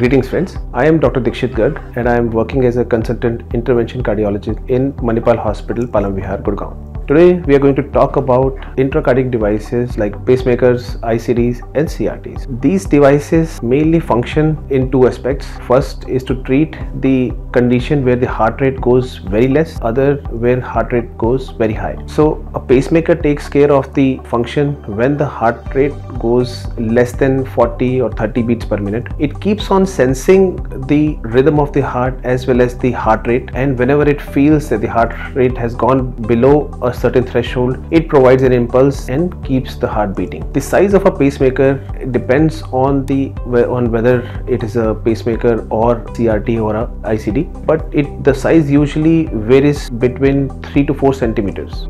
Greetings friends, I am Dr. Dixit Garg and I am working as a consultant intervention cardiologist in Manipal Hospital, Palam Vihar, Gurugram. Today we are going to talk about intracardiac devices like pacemakers, ICDs and CRTs. These devices mainly function in two aspects. First is to treat the condition where the heart rate goes very less, other where heart rate goes very high. So a pacemaker takes care of the function when the heart rate goes less than 40 or 30 beats per minute. It keeps on sensing the rhythm of the heart as well as the heart rate, and whenever it feels that the heart rate has gone below a certain threshold, it provides an impulse and keeps the heart beating. The size of a pacemaker depends on whether it is a pacemaker or CRT or a ICD, but the size usually varies between 3 to 4 centimeters.